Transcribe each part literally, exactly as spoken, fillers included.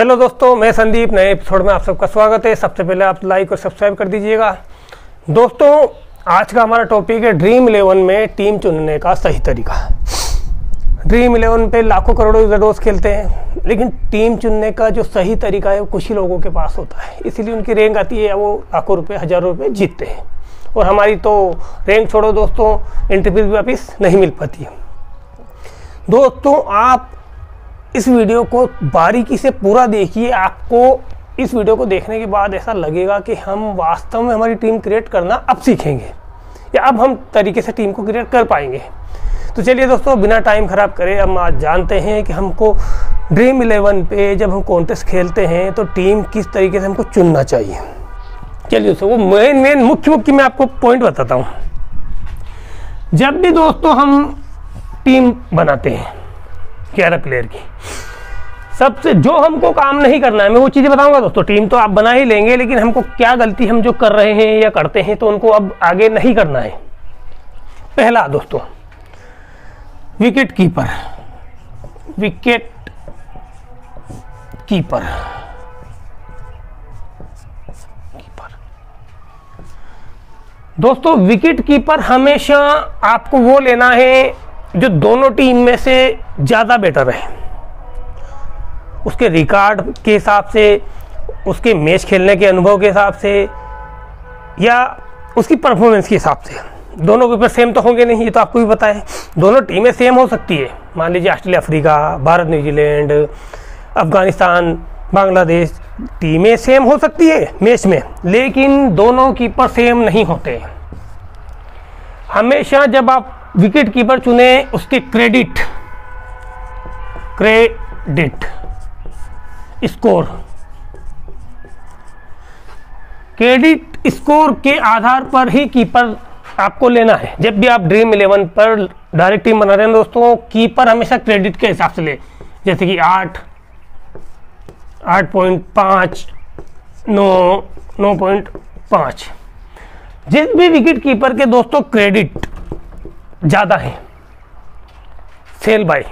Hello दोस्तों, मैं संदीप। नए एपिसोड में आप सबका स्वागत है। सबसे पहले आप लाइक और सब्सक्राइब कर दीजिएगा। दोस्तों, आज का हमारा टॉपिक है ड्रीम इलेवन में टीम चुनने का सही तरीका। ड्रीम इलेवन पे लाखों करोड़ों यूजर रोज खेलते हैं, लेकिन टीम चुनने का जो सही तरीका है वो कुछ ही लोगों के पास होता है, इसीलिए उनकी रैंक आती है या वो लाखों रुपये हज़ारों रुपये जीतते हैं। और हमारी तो रैंक छोड़ो दोस्तों, एंट्री फीस भी वापस नहीं मिल पाती है। दोस्तों, आप इस वीडियो को बारीकी से पूरा देखिए। आपको इस वीडियो को देखने के बाद ऐसा लगेगा कि हम वास्तव में हमारी टीम क्रिएट करना अब सीखेंगे या अब हम तरीके से टीम को क्रिएट कर पाएंगे। तो चलिए दोस्तों, बिना टाइम ख़राब करे हम आज जानते हैं कि हमको ड्रीम इलेवन पे जब हम कॉन्टेस्ट खेलते हैं तो टीम किस तरीके से हमको चुनना चाहिए। चलिए दोस्तों, वो मेन मेन मुख्य मुख्य मैं आपको पॉइंट बताता हूँ। जब भी दोस्तों हम टीम बनाते हैं ग्यारह प्लेयर की, सबसे जो हमको काम नहीं करना है मैं वो चीज़ें बताऊंगा दोस्तों। टीम तो आप बना ही लेंगे, लेकिन हमको क्या गलती हम जो कर रहे हैं या करते हैं तो उनको अब आगे नहीं करना है। पहला दोस्तों, wicket keeper. Wicket keeper keeper दोस्तों, विकेट कीपर हमेशा आपको वो लेना है जो दोनों टीम में से ज़्यादा बेटर है, उसके रिकॉर्ड के हिसाब से, उसके मैच खेलने के अनुभव के हिसाब से या उसकी परफॉर्मेंस के हिसाब से। दोनों के ऊपर सेम तो होंगे नहीं, ये तो आपको भी पता है। दोनों टीमें सेम हो सकती है, मान लीजिए Australia Africa, Bharat New Zealand, Afghanistan, Bangladesh, टीमें सेम हो सकती है मैच में, लेकिन दोनों कीपर सेम नहीं होते। हमेशा जब आप विकेट कीपर चुने उसके credit credit score credit score के आधार पर ही कीपर आपको लेना है। जब भी आप ड्रीम इलेवन पर डायरेक्ट टीम बना रहे हैं दोस्तों, कीपर हमेशा क्रेडिट के हिसाब से ले, जैसे कि आठ, आठ पॉइंट पाँच, नौ, नौ पॉइंट पाँच। जिस भी विकेट कीपर के दोस्तों क्रेडिट ज़्यादा है, सेल बाय,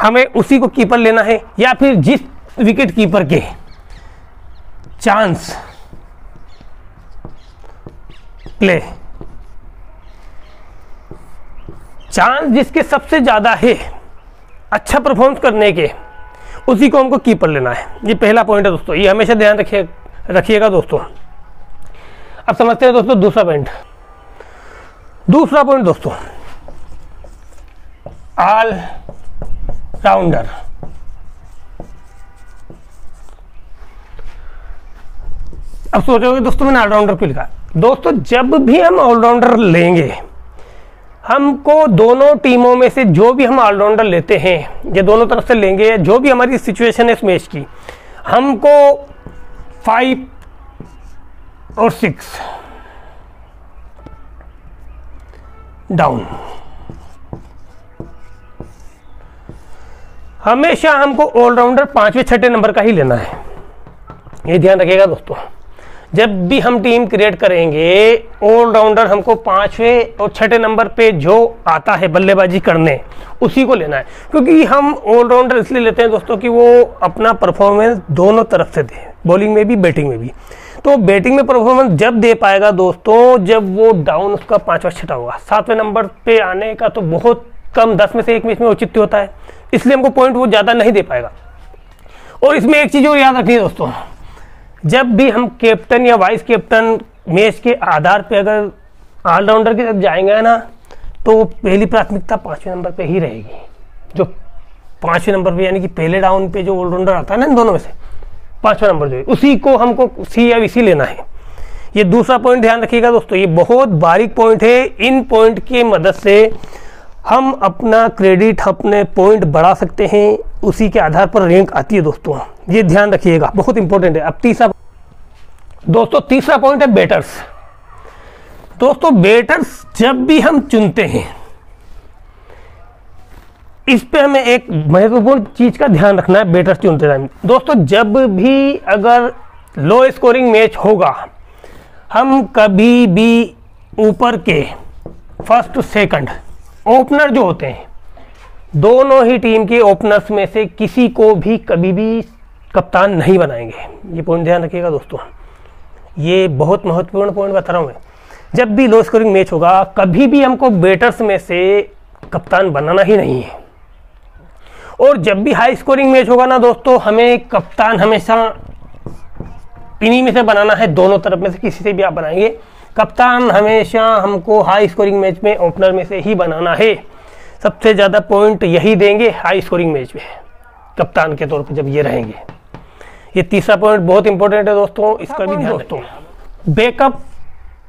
हमें उसी को कीपर लेना है। या फिर जिस विकेट कीपर के चांस प्ले, चांस जिसके सबसे ज़्यादा है अच्छा परफॉर्मेंस करने के, उसी को हमको कीपर लेना है। ये पहला पॉइंट है दोस्तों, ये हमेशा ध्यान रखिए रखिएगा दोस्तों। अब समझते हैं दोस्तों दूसरा पॉइंट। दूसरा पॉइंट दोस्तों, ऑल राउंडर। अब सोचोगे दोस्तों मैंने ऑलराउंडर क्यों लिखा। दोस्तों, जब भी हम ऑलराउंडर लेंगे, हमको दोनों टीमों में से जो भी हम ऑलराउंडर लेते हैं या दोनों तरफ से लेंगे, जो भी हमारी सिचुएशन है इस मैच की, हमको फाइव और सिक्स डाउन, हमेशा हमको ऑलराउंडर पांचवें छठे नंबर का ही लेना है। ये ध्यान रखिएगा दोस्तों, जब भी हम टीम क्रिएट करेंगे ऑलराउंडर हमको पांचवें और छठे नंबर पे जो आता है बल्लेबाजी करने, उसी को लेना है। क्योंकि हम ऑलराउंडर इसलिए लेते हैं दोस्तों कि वो अपना परफॉर्मेंस दोनों तरफ से दे, बॉलिंग में भी बैटिंग में भी। तो बैटिंग में परफॉर्मेंस जब दे पाएगा दोस्तों जब वो डाउन उसका पांचवा छठा होगा, सातवें नंबर पे आने का तो बहुत कम, दस में से एक मैच में औचित्य होता है, इसलिए हमको पॉइंट वो ज़्यादा नहीं दे पाएगा। और इसमें एक चीज़ और याद रखनी है दोस्तों, जब भी हम कैप्टन या वाइस कैप्टन मैच के आधार पर अगर ऑलराउंडर की तरफ जाएंगे ना, तो पहली प्राथमिकता पाँचवें नंबर पर ही रहेगी। जो पाँचवें नंबर पर यानी कि पहले डाउन पे जो ऑलराउंडर आता है ना, दोनों में से पांचवा नंबर जो है उसी को हमको सी या सी लेना है। ये दूसरा पॉइंट ध्यान रखिएगा दोस्तों, ये बहुत बारीक पॉइंट है। इन पॉइंट की मदद से हम अपना क्रेडिट, अपने पॉइंट बढ़ा सकते हैं, उसी के आधार पर रैंक आती है दोस्तों। ये ध्यान रखिएगा, बहुत इंपॉर्टेंट है। अब तीसरा दोस्तों, तीसरा पॉइंट है बैटर्स। दोस्तों, बैटर्स जब भी हम चुनते हैं इस पे हमें एक महत्वपूर्ण चीज़ का ध्यान रखना है। बैटर्स चुनते टाइम दोस्तों, जब भी अगर लो स्कोरिंग मैच होगा, हम कभी भी ऊपर के फर्स्ट सेकंड ओपनर जो होते हैं, दोनों ही टीम के ओपनर्स में से किसी को भी कभी भी कप्तान नहीं बनाएंगे। ये पॉइंट ध्यान रखिएगा दोस्तों, ये बहुत महत्वपूर्ण पॉइंट बता रहा हूँ मैं। जब भी लो स्कोरिंग मैच होगा कभी भी हमको बैटर्स में से कप्तान बनाना ही नहीं है, और जब भी हाई स्कोरिंग मैच होगा ना दोस्तों, हमें कप्तान हमेशा इन्हीं में से बनाना है। दोनों तरफ में से किसी से भी आप बनाएंगे, कप्तान हमेशा हमको हाई स्कोरिंग मैच में ओपनर में से ही बनाना है। सबसे ज़्यादा पॉइंट यही देंगे हाई स्कोरिंग मैच में कप्तान के तौर पर जब ये रहेंगे। ये तीसरा पॉइंट बहुत इंपॉर्टेंट है दोस्तों, इसका भी ध्यान। दोस्तों बैकअप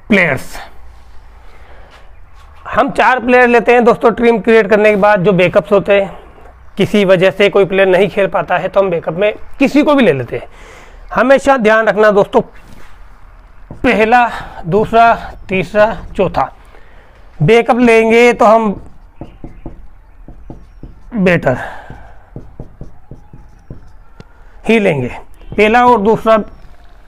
प्लेयर्स, हम चार प्लेयर लेते हैं दोस्तों टीम क्रिएट करने के बाद। जो बैकअप्स होते हैं, किसी वजह से कोई प्लेयर नहीं खेल पाता है तो हम बैकअप में किसी को भी ले लेते हैं। हमेशा ध्यान रखना दोस्तों, पहला दूसरा तीसरा चौथा बैकअप लेंगे तो हम बेटर ही लेंगे। पहला और दूसरा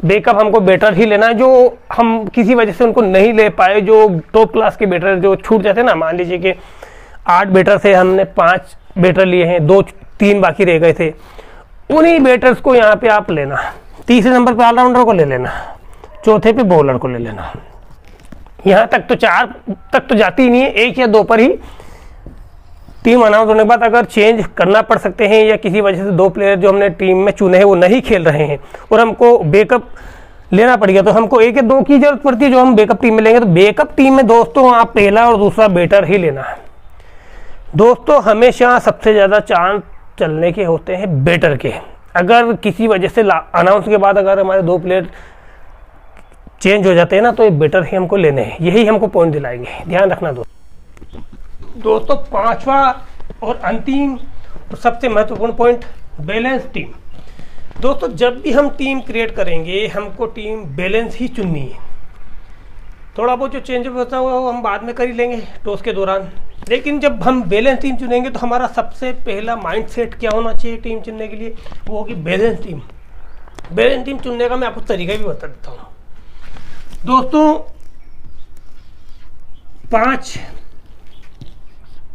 बैकअप हमको बेटर ही लेना है, जो हम किसी वजह से उनको नहीं ले पाए। जो टॉप क्लास के बेटर जो छूट जाते हैं ना, मान लीजिए कि आठ बेटर से हमने पांच बेटर लिए हैं, दो तीन बाकी रह गए थे, उन्हीं बैटर्स को यहाँ पे आप लेना। तीसरे नंबर पे ऑलराउंडर को ले लेना, चौथे पे बॉलर को ले लेना। यहाँ तक तो चार तक तो जाती ही नहीं है, एक या दो पर ही टीम अनाउंस होने के बाद अगर चेंज करना पड़ सकते हैं, या किसी वजह से दो प्लेयर जो हमने टीम में चुने हैं वो नहीं खेल रहे हैं और हमको बैकअप लेना पड़ गया, तो हमको एक या दो की जरूरत पड़ती है जो हम बैकअप टीम में लेंगे। तो बैकअप टीम में दोस्तों आप पहला और दूसरा बैटर ही लेना। दोस्तों हमेशा सबसे ज़्यादा चांस चलने के होते हैं बेटर के। अगर किसी वजह से अनाउंस के बाद अगर हमारे दो प्लेयर चेंज हो जाते हैं ना, तो ये बेटर ही हमको लेने हैं, यही हमको पॉइंट दिलाएंगे, ध्यान रखना दोस्तों। दोस्तों पांचवा और अंतिम और सबसे महत्वपूर्ण पॉइंट, बैलेंस टीम। दोस्तों जब भी हम टीम क्रिएट करेंगे हमको टीम बैलेंस ही चुननी है। थोड़ा बहुत जो चेंज होता है वो हम बाद में कर ही लेंगे टॉस के दौरान, लेकिन जब हम बैलेंस टीम चुनेंगे तो हमारा सबसे पहला माइंडसेट क्या होना चाहिए टीम चुनने के लिए, वो होगी बैलेंस टीम। बैलेंस टीम चुनने का मैं आपको तरीका भी बता देता हूँ दोस्तों। पाँच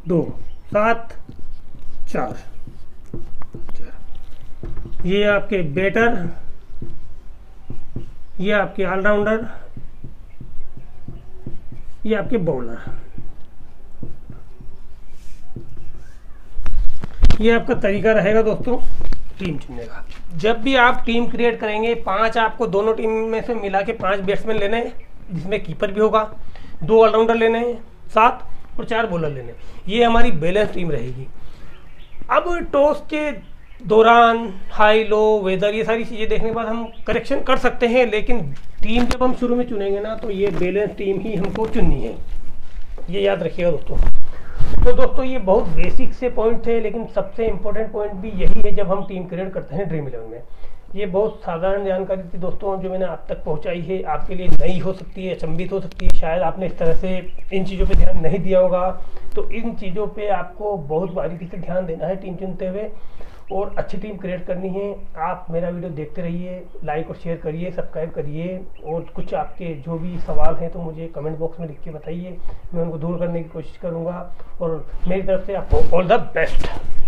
दो सात चार, ये आपके बैटर, ये आपके ऑलराउंडर, ये आपके बॉलर। ये आपका तरीका रहेगा दोस्तों टीम चुनने का। जब भी आप टीम क्रिएट करेंगे, पांच आपको दोनों टीम में से मिला के पांच बैट्समैन लेने हैं जिसमें कीपर भी होगा, दो ऑलराउंडर लेने हैं, सात और चार बॉलर लेने हैं। ये हमारी बैलेंस टीम रहेगी। अब टॉस के दौरान हाई लो वेदर ये सारी चीज़ें देखने के बाद हम करेक्शन कर सकते हैं, लेकिन टीम जब हम शुरू में चुनेंगे ना तो ये बैलेंस टीम ही हमको चुननी है, ये याद रखिएगा दोस्तों। तो दोस्तों ये बहुत बेसिक से पॉइंट थे, लेकिन सबसे इम्पोर्टेंट पॉइंट भी यही है जब हम टीम क्रिएट करते हैं ड्रीम इलेवन में। ये बहुत साधारण जानकारी थी दोस्तों जो मैंने आप तक पहुंचाई है, आपके लिए नई हो सकती है, अचंभित हो सकती है, शायद आपने इस तरह से इन चीज़ों पे ध्यान नहीं दिया होगा। तो इन चीज़ों पे आपको बहुत बारीकी से ध्यान देना है टीम चुनते हुए, और अच्छी टीम क्रिएट करनी है। आप मेरा वीडियो देखते रहिए, लाइक और शेयर करिए, सब्सक्राइब करिए, और कुछ आपके जो भी सवाल हैं तो मुझे कमेंट बॉक्स में लिख के बताइए, मैं उनको दूर करने की कोशिश करूँगा। और मेरी तरफ से आपको ऑल द बेस्ट।